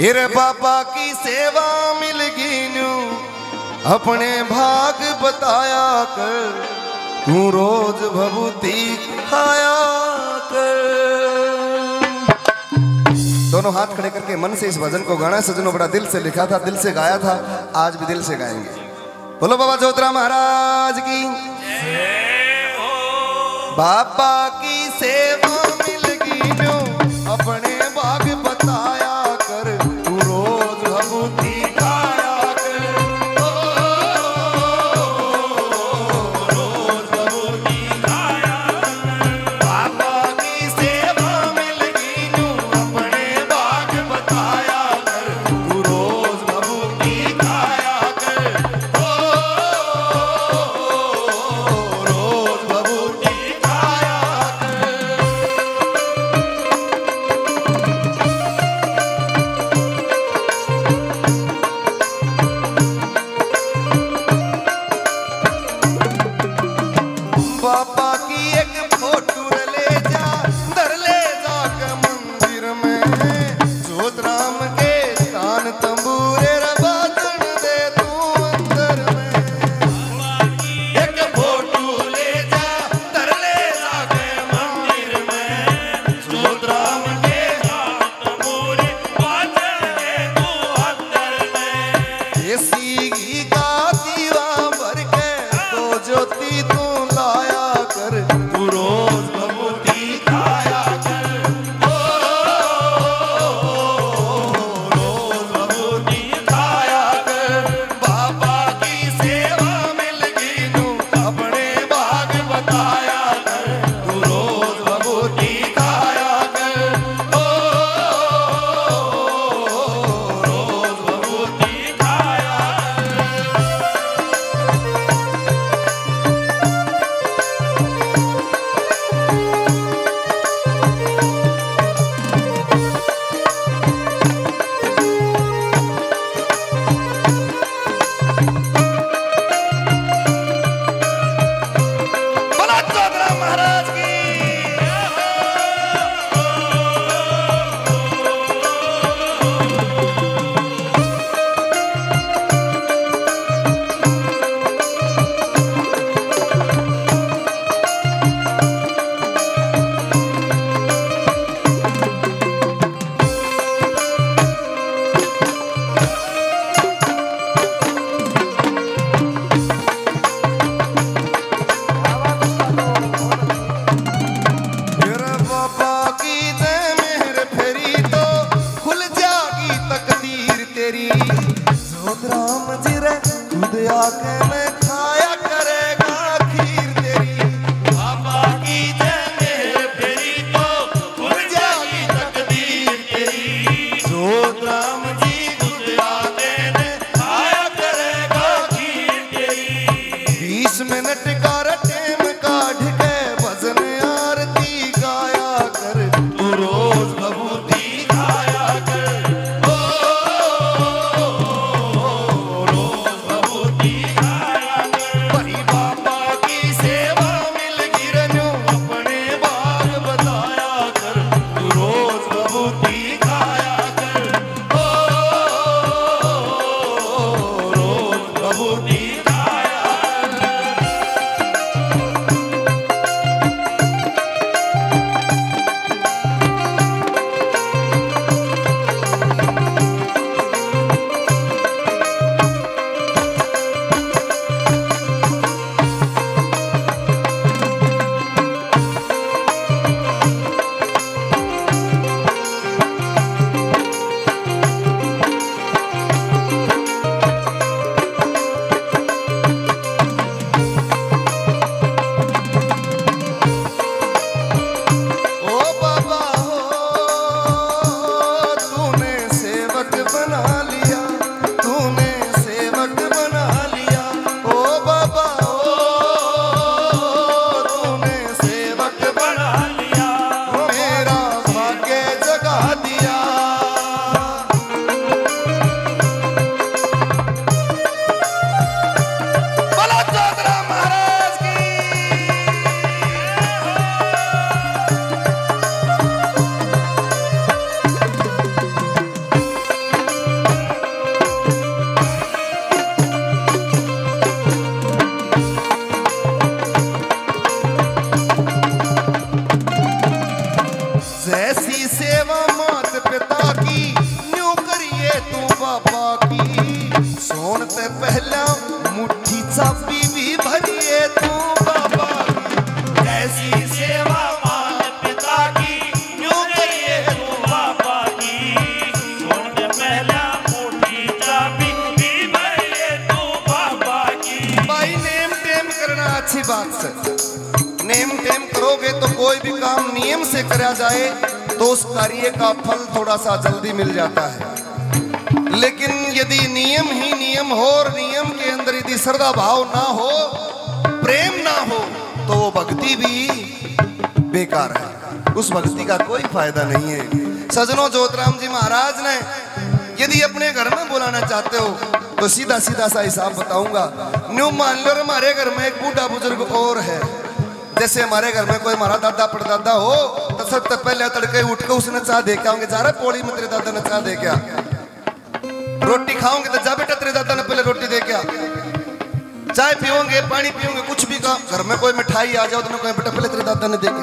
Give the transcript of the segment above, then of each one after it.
हेरे बाबा की सेवा मिल गई न्यू अपने भाग बताया कर तू रोज भभूति खाया कर। दोनों हाथ खड़े करके मन से इस भजन को गाना सजनों, बड़ा दिल से लिखा था, दिल से गाया था, आज भी दिल से गाएंगे। बोलो बाबा जोतराम महाराज की जय हो। बाबा की सेवा मिल गई न्यू अपने भाग बताया करा जाए तो उस कार्य का फल थोड़ा सा जल्दी मिल जाता है, लेकिन यदि नियम ही नियम हो और नियम के अंदर यदि श्रद्धा भाव ना हो, प्रेम ना हो, तो वो भक्ति भी बेकार है, उस भक्ति का कोई फायदा नहीं है। सजनों, जोतराम जी महाराज ने यदि अपने घर में बुलाना चाहते हो तो सीधा सीधा सा हिसाब बताऊंगा। न्यू मान लो हमारे घर में एक बूढ़ा बुजुर्ग और है, जैसे हमारे घर में कोई हमारा दादा परदादा हो तो सबसे पहले तड़के उठ के उसने चाह दे के आऊंगे, जा रहा पोड़ी में तेरे दादा ने चाह दे के आ, रोटी खाओगे तो जा बेटा तेरे दादा ने पहले रोटी दे के आ, चाय पियोगे पानी पियोगे कुछ भी का, घर में कोई मिठाई आ जाओ तो कोई बेटा पहले तेरे दादा ने दे के।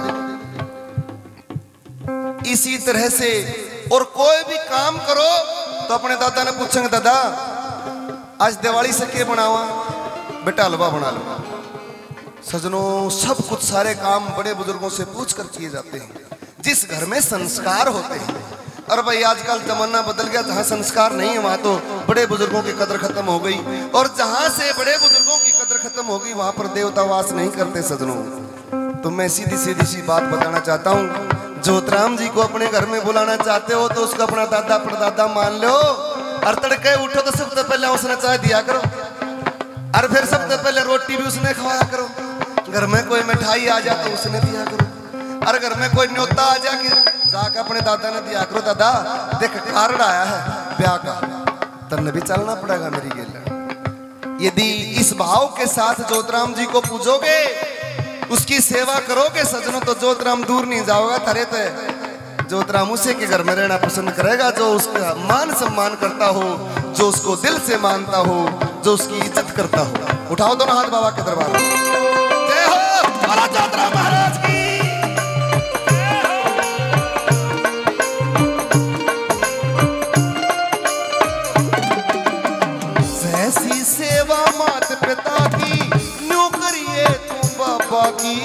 इसी तरह से और कोई भी काम करो तो अपने दादा ने पूछेंगे, दादा आज दिवाली से क्या बनावा, बेटा हलवा बना लो। सजनों, सब कुछ सारे काम बड़े बुजुर्गों से पूछकर किए जाते हैं जिस घर में संस्कार होते हैं। और भाई आजकल जमाना बदल गया, जहाँ संस्कार नहीं है वहाँ तो बड़े बुजुर्गों की कदर खत्म हो गई, और जहाँ से बड़े बुजुर्गों की कदर खत्म हो गई वहाँ पर देवता वास नहीं करते। सजनों, तो मैं सीधी सीधी सी बात बताना चाहता हूँ, जोतराम जी को अपने घर में बुलाना चाहते हो तो उसका अपना दादा परदादा मान लो, और तड़के उठो तो सबसे पहले उसने चाय दिया करो, और फिर सबसे पहले रोटी भी उसने खवाया करो। घर में कोई मिठाई आ जाए तो उसने दिया करो, और घर में कोई न्योता आ जाके जाकर अपने दादा ने दिया करो, दादा देख कारण आया है ब्याह का, तन्ने भी चलना पड़ेगा मेरी गेल। यदि इस भाव के साथ जोतराम जी को पूजोगे, उसकी सेवा करोगे सजनों, तो जोतराम दूर नहीं जाओगा थारे ते। जोतराम उसे के घर में रहना पसंद करेगा जो उसका मान सम्मान करता हो, जो उसको दिल से मानता हो, जो उसकी इज्जत करता हो। उठाओ दोनों हाथ बाबा के दरबार में। बाबा जोतराम महाराज की। वैसी सेवा मात पिता की न्यू करिए तू बाबा की,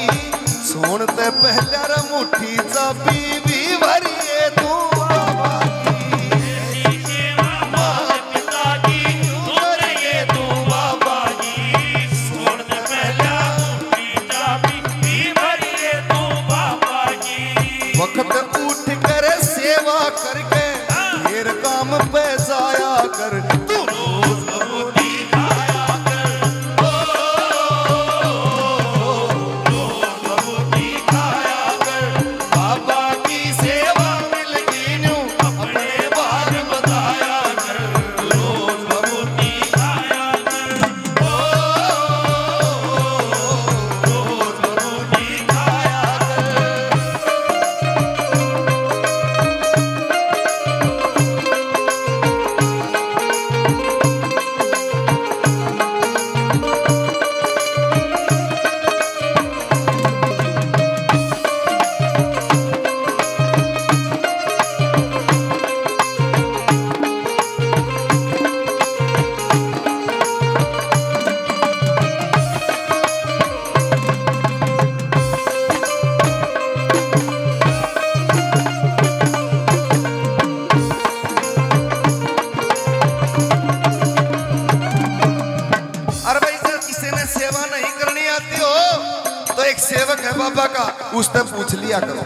सुनते पहले मुट्ठी चाबी भी भरिए तू बाबा करो।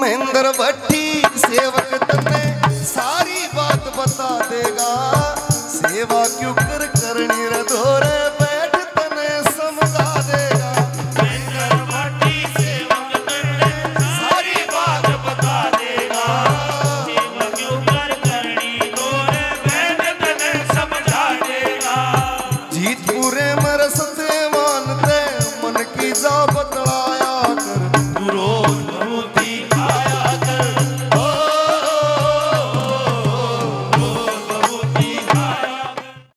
महेंद्र भट्टी सेवक तने सारी बात बता देगा, सेवा क्यों कर करनी रधोरे बैठ तने समझा देगा। महेंद्र भट्टी सेवक तने सारी बात बता देगा, सेवा क्यों कर करनी रधोरे बैठ तने समझा देगा। जीतपुरे में रसते मानते मन की जा बता